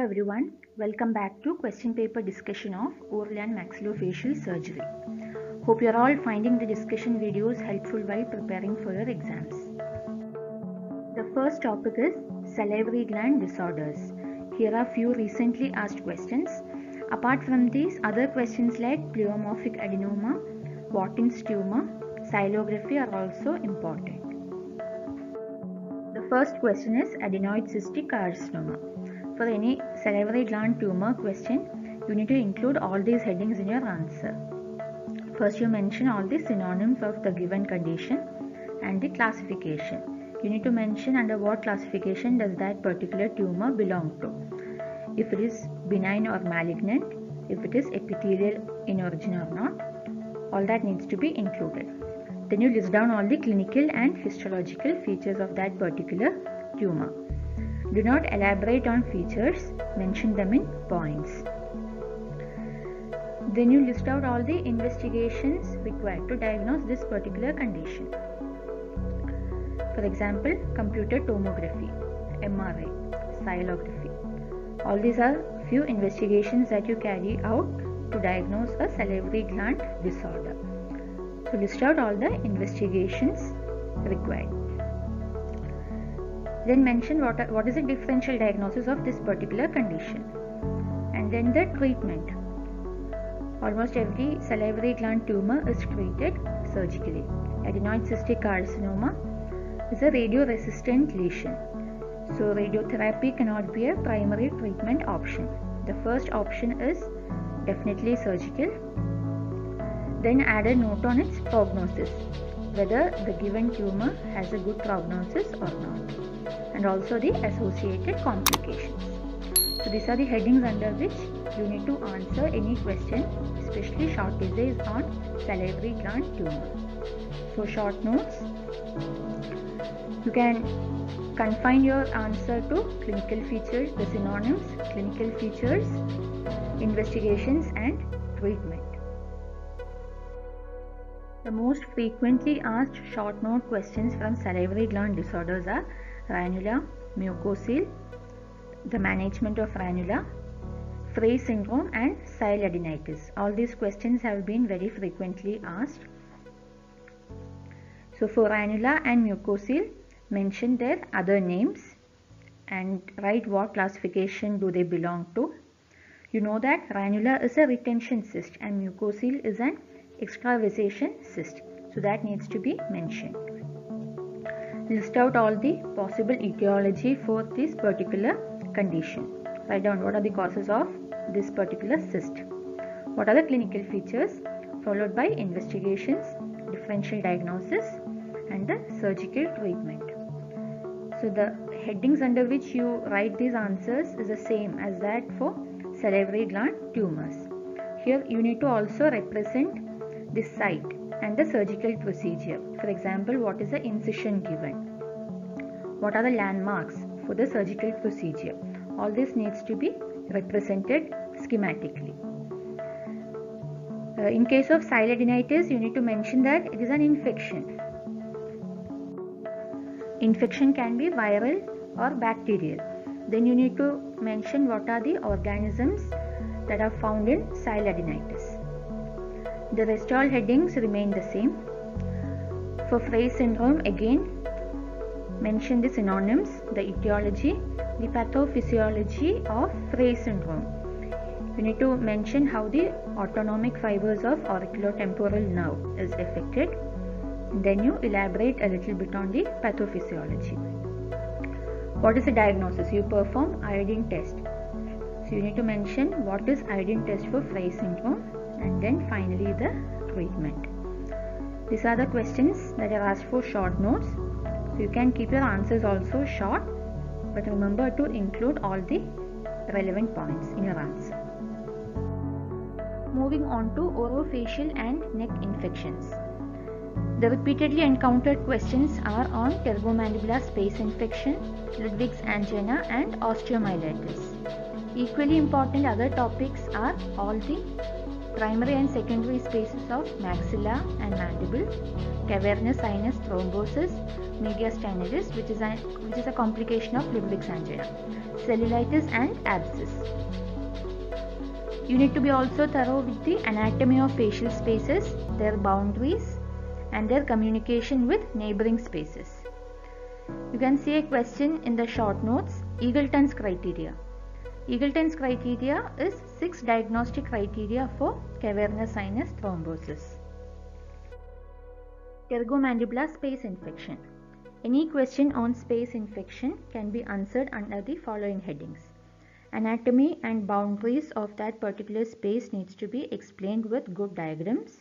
Hello everyone, welcome back to question paper discussion of oral and maxillofacial surgery. Hope you are all finding the discussion videos helpful while preparing for your exams. The first topic is salivary gland disorders. Here are few recently asked questions. Apart from these, other questions like pleomorphic adenoma, Watkins tumor, xylography are also important. The first question is adenoid cystic carcinoma. For any salivary gland tumor question, you need to include all these headings in your answer. First, you mention all the synonyms of the given condition and the classification. You need to mention under what classification does that particular tumor belong to. If it is benign or malignant, if it is epithelial in origin or not, all that needs to be included. Then you list down all the clinical and histological features of that particular tumor. Do not elaborate on features, mention them in points. Then you list out all the investigations required to diagnose this particular condition. For example, computer tomography, MRI, xylography. All these are few investigations that you carry out to diagnose a salivary gland disorder. So list out all the investigations required. Then mention what is the differential diagnosis of this particular condition, and then the treatment. Almost every salivary gland tumor is treated surgically. Adenoid cystic carcinoma is a radioresistant lesion, so radiotherapy cannot be a primary treatment option. The first option is definitely surgical. Then add a note on its prognosis, whether the given tumor has a good prognosis or not, and also the associated complications. So these are the headings under which you need to answer any question, especially short essays on salivary gland tumor. So short notes, you can confine your answer to clinical features, the synonyms, clinical features, investigations and treatment. The most frequently asked short note questions from salivary gland disorders are ranula, mucocele, the management of ranula, Frey syndrome and sialadenitis. All these questions have been very frequently asked. So for ranula and mucocele, mention their other names and write what classification do they belong to. You know that ranula is a retention cyst and mucocele is an extravasation cyst, so that needs to be mentioned. List out all the possible etiology for this particular condition. Write down what are the causes of this particular cyst, what are the clinical features, followed by investigations, differential diagnosis and the surgical treatment. So the headings under which you write these answers is the same as that for salivary gland tumors. Here you need to also represent the site and the surgical procedure. For example, what is the incision given? What are the landmarks for the surgical procedure? All this needs to be represented schematically. In case of sialadenitis, you need to mention that it is an infection. Infection can be viral or bacterial. Then you need to mention what are the organisms that are found in sialadenitis. The rest all headings remain the same. For Frey syndrome, again mention the synonyms, the etiology, the pathophysiology of Frey syndrome. You need to mention how the autonomic fibers of auriculotemporal nerve is affected. Then you elaborate a little bit on the pathophysiology. What is the diagnosis? You perform iodine test. So you need to mention what is iodine test for Frey syndrome, and then finally the treatment. These are the questions that are asked for short notes. So you can keep your answers also short, but remember to include all the relevant points in your answer. Moving on to orofacial and neck infections. The repeatedly encountered questions are on ptergomandibular space infection, Ludwig's angina and osteomyelitis. Equally important other topics are all the primary and secondary spaces of maxilla and mandible, cavernous sinus thrombosis, mediastinitis, which is a complication of Leibowitz angina, cellulitis and abscess. You need to be also thorough with the anatomy of facial spaces, their boundaries and their communication with neighboring spaces. You can see a question in the short notes, Eagleton's criteria. Eagleton's criteria is 6 diagnostic criteria for cavernous sinus thrombosis. Pterygomandibular space infection. Any question on space infection can be answered under the following headings. Anatomy and boundaries of that particular space needs to be explained with good diagrams.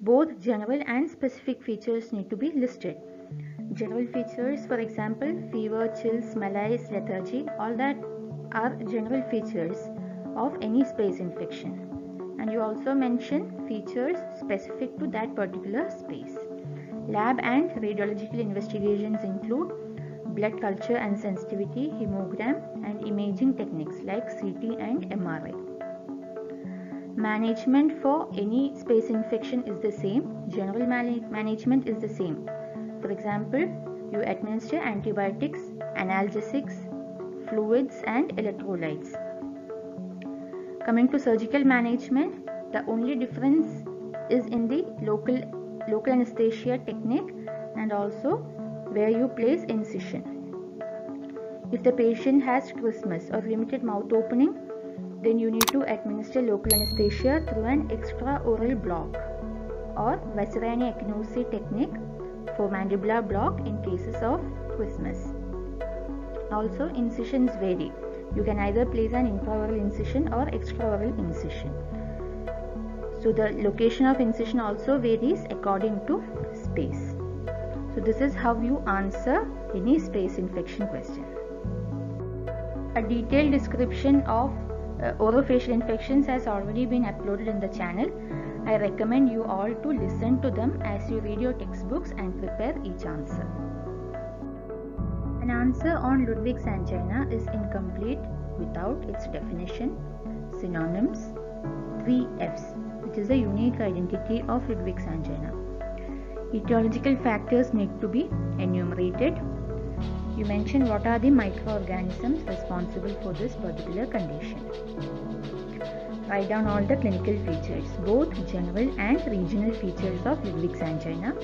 Both general and specific features need to be listed. General features, for example, fever, chills, malaise, lethargy, all that are general features of any space infection. And you also mention features specific to that particular space. Lab and radiological investigations include blood culture and sensitivity, hemogram, and imaging techniques like CT and MRI. Management for any space infection is the same. General management is the same. For example, you administer antibiotics, analgesics, fluids and electrolytes. Coming to surgical management, the only difference is in the local anesthesia technique and also where you place incision. If the patient has strabismus or limited mouth opening, then you need to administer local anesthesia through an extraoral block or Vasarani Akinosi technique for mandibular block in cases of strabismus. Also, incisions vary. You can either place an intraoral incision or extraoral incision. So the location of incision also varies according to space. So this is how you answer any space infection question. A detailed description of orofacial infections has already been uploaded in the channel. I recommend you all to listen to them as you read your textbooks and prepare each answer. An answer on Ludwig's angina is incomplete without its definition, synonyms, 3 Fs, which is a unique identity of Ludwig's angina. Etiological factors need to be enumerated. You mention what are the microorganisms responsible for this particular condition. Write down all the clinical features, both general and regional features of Ludwig's angina.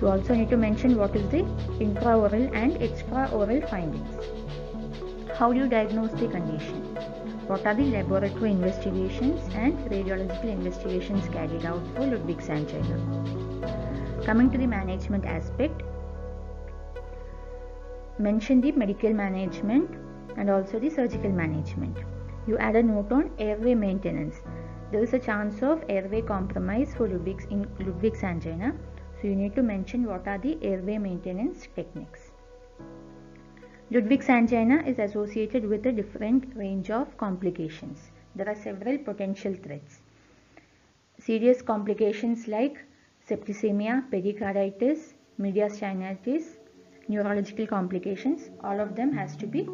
You also need to mention what is the intraoral and extraoral findings. How do you diagnose the condition? What are the laboratory investigations and radiological investigations carried out for Ludwig's angina? Coming to the management aspect, mention the medical management and also the surgical management. You add a note on airway maintenance. There is a chance of airway compromise for Ludwig's angina, so you need to mention what are the airway maintenance techniques. Ludwig's angina is associated with a different range of complications. There are several potential threats. Serious complications like septicemia, pericarditis, mediastinitis, neurological complications, all of them has to be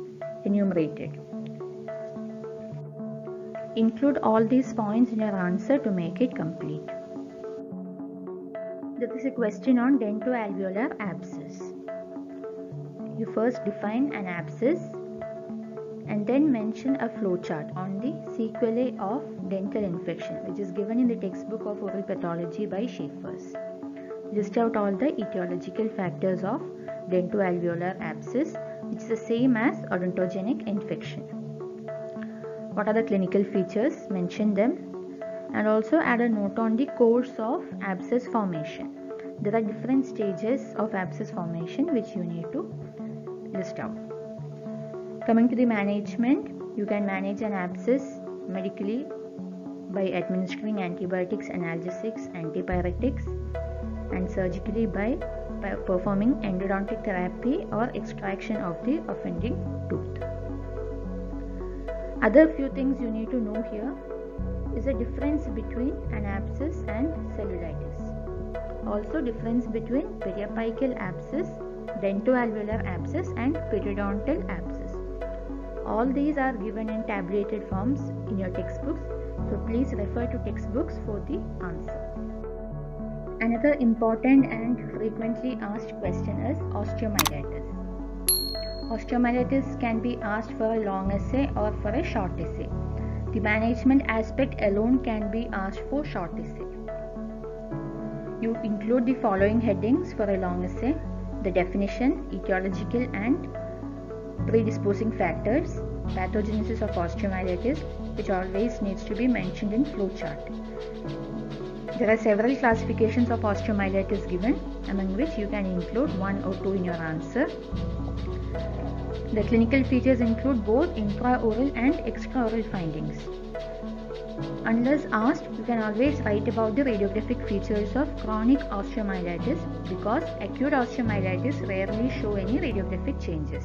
enumerated. Include all these points in your answer to make it complete. There is a question on dentoalveolar abscess. You first define an abscess and then mention a flowchart on the sequelae of dental infection, which is given in the textbook of oral pathology by Schaefers. List out all the etiological factors of dentoalveolar abscess, which is the same as odontogenic infection. What are the clinical features? Mention them and also add a note on the course of abscess formation. There are different stages of abscess formation which you need to list out. Coming to the management, you can manage an abscess medically by administering antibiotics, analgesics, antipyretics, and surgically by performing endodontic therapy or extraction of the offending tooth. Other few things you need to know here is the difference between an abscess and cellulitis. Also difference between periapical abscess, dentoalveolar abscess and periodontal abscess. All these are given in tabulated forms in your textbooks. So please refer to textbooks for the answer. Another important and frequently asked question is osteomyelitis. Osteomyelitis can be asked for a long essay or for a short essay. The management aspect alone can be asked for short essay. You include the following headings for a long essay: the definition, etiological and predisposing factors, pathogenesis of osteomyelitis, which always needs to be mentioned in flowchart. There are several classifications of osteomyelitis given, among which you can include one or two in your answer. The clinical features include both intraoral and extraoral findings. Unless asked, you can always write about the radiographic features of chronic osteomyelitis, because acute osteomyelitis rarely show any radiographic changes.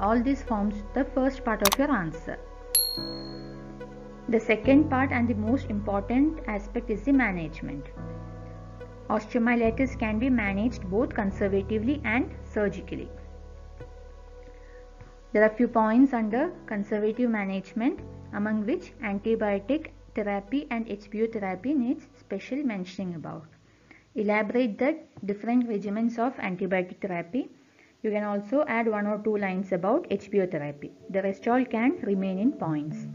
All this forms the first part of your answer. The second part and the most important aspect is the management. Osteomyelitis can be managed both conservatively and surgically. There are few points under conservative management, among which antibiotic therapy and HBO therapy needs special mentioning about. Elaborate the different regimens of antibiotic therapy. You can also add one or two lines about HBO therapy. The rest all can remain in points.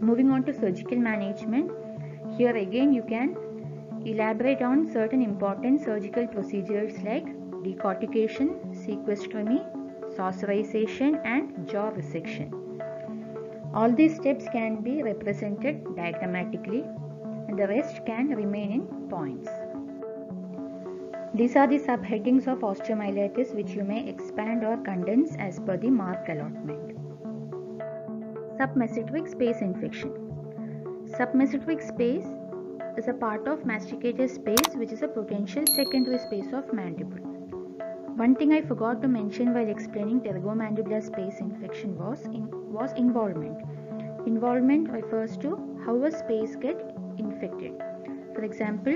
Moving on to surgical management. Here again you can elaborate on certain important surgical procedures like decortication, sequestrectomy, saucerization and jaw resection. All these steps can be represented diagrammatically and the rest can remain in points. These are the subheadings of osteomyelitis which you may expand or condense as per the mark allotment. Submesenteric space infection. Submesenteric space is a part of masticator space which is a potential secondary space of mandible. One thing I forgot to mention while explaining pterygomandibular space infection was involvement. Involvement refers to how a space gets infected. For example,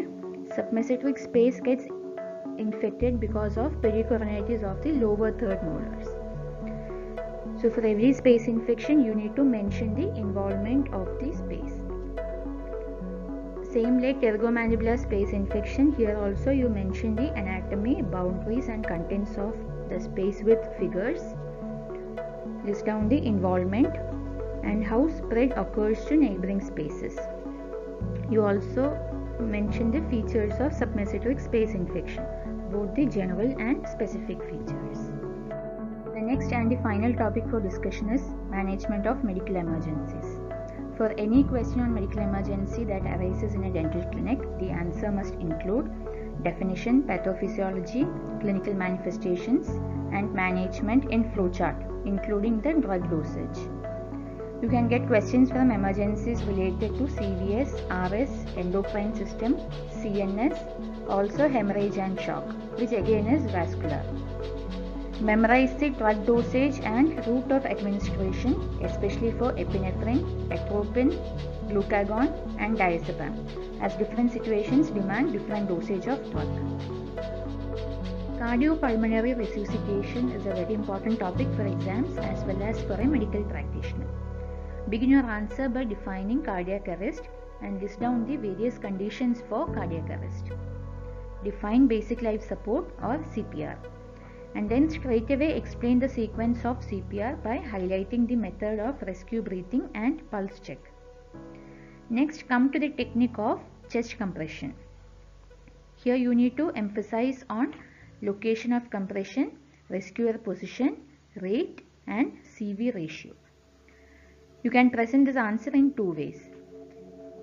submesenteric space gets infected because of pericoronitis of the lower third molars. So for every space infection, you need to mention the involvement of the space. Same like pterygomandibular space infection, here also you mention the anatomy, boundaries and contents of the space with figures. List down the involvement and how spread occurs to neighboring spaces. You also mention the features of submesenteric space infection, both the general and specific features. The next and the final topic for discussion is management of medical emergencies. For any question on medical emergency that arises in a dental clinic, the answer must include definition, pathophysiology, clinical manifestations, and management in flowchart, including the drug dosage. You can get questions from emergencies related to CVS, RS, endocrine system, CNS, also hemorrhage and shock, which again is vascular. Memorize the drug dosage and route of administration, especially for epinephrine, atropine, glucagon and diazepam, as different situations demand different dosage of drug. Cardiopulmonary resuscitation is a very important topic for exams as well as for a medical practitioner. Begin your answer by defining cardiac arrest and list down the various conditions for cardiac arrest. Define basic life support or CPR. And then straight away explain the sequence of CPR by highlighting the method of rescue breathing and pulse check. Next, come to the technique of chest compression. Here you need to emphasize on location of compression, rescuer position, rate and CV ratio. You can present this answer in two ways.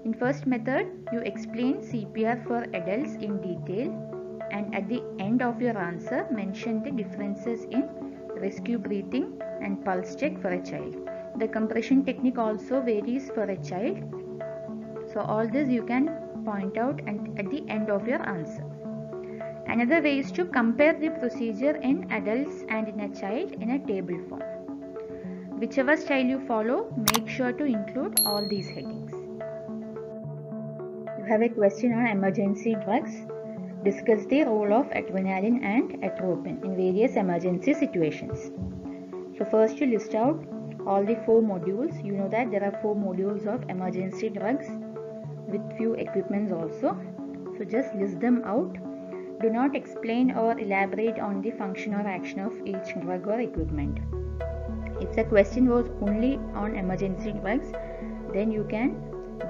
In first method, you explain CPR for adults in detail, and at the end of your answer mention the differences in rescue breathing and pulse check for a child. The compression technique also varies for a child. So all this you can point out and at the end of your answer. Another way is to compare the procedure in adults and in a child in a table form. Whichever style you follow, make sure to include all these headings. You have a question on emergency drugs. Discuss the role of adrenaline and atropine in various emergency situations. So first you list out all the four modules. You know that there are four modules of emergency drugs with few equipments also. So just list them out. Do not explain or elaborate on the function or action of each drug or equipment. If the question was only on emergency drugs, then you can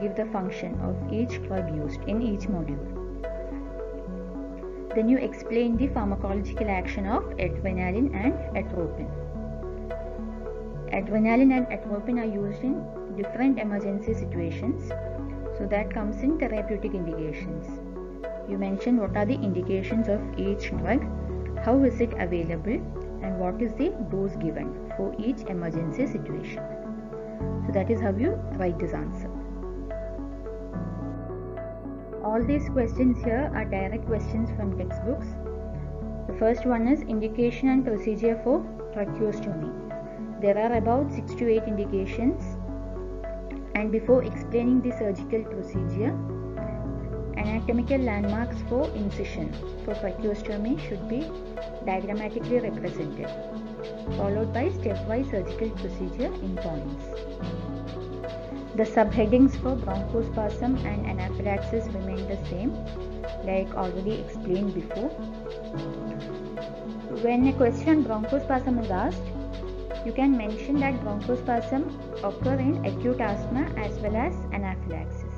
give the function of each drug used in each module. Then you explain the pharmacological action of adrenaline and atropine. Adrenaline and atropine are used in different emergency situations, so that comes in therapeutic indications. You mention what are the indications of each drug, how is it available, and what is the dose given for each emergency situation. So that is how you write this answer. All these questions here are direct questions from textbooks. The first one is indication and procedure for tracheostomy. There are about 6 to 8 indications, and before explaining the surgical procedure, anatomical landmarks for incision for tracheostomy should be diagrammatically represented, followed by stepwise surgical procedure in points. The subheadings for bronchospasm and anaphylaxis remain the same, like already explained before. When a question on bronchospasm is asked, you can mention that bronchospasm occurs in acute asthma as well as anaphylaxis.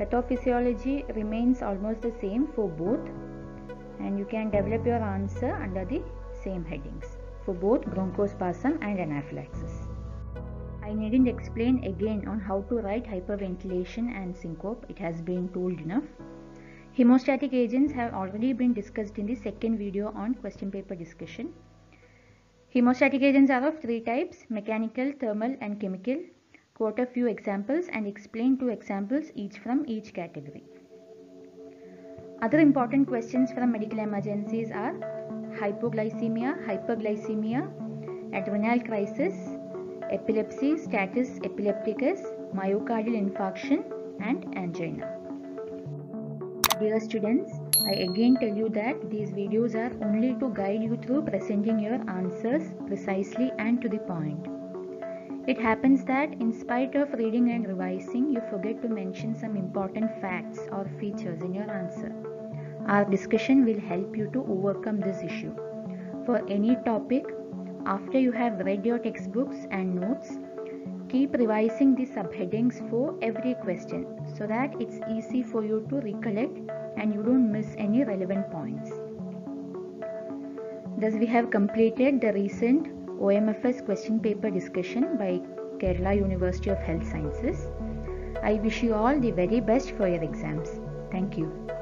Pathophysiology remains almost the same for both, and you can develop your answer under the same headings for both bronchospasm and anaphylaxis. I needn't explain again on how to write hyperventilation and syncope. It has been told enough. Hemostatic agents have already been discussed in the second video on question paper discussion. Hemostatic agents are of 3 types: mechanical, thermal and chemical. Quote a few examples and explain 2 examples each from each category. Other important questions from medical emergencies are hypoglycemia, hyperglycemia, adrenal crisis, epilepsy, status epilepticus, myocardial infarction and angina. Dear students, I again tell you that these videos are only to guide you through presenting your answers precisely and to the point. It happens that in spite of reading and revising, you forget to mention some important facts or features in your answer. Our discussion will help you to overcome this issue. For any topic, after you have read your textbooks and notes, keep revising the subheadings for every question so that it's easy for you to recollect and you don't miss any relevant points. Thus, we have completed the recent OMFS question paper discussion by Kerala University of Health Sciences. I wish you all the very best for your exams. Thank you.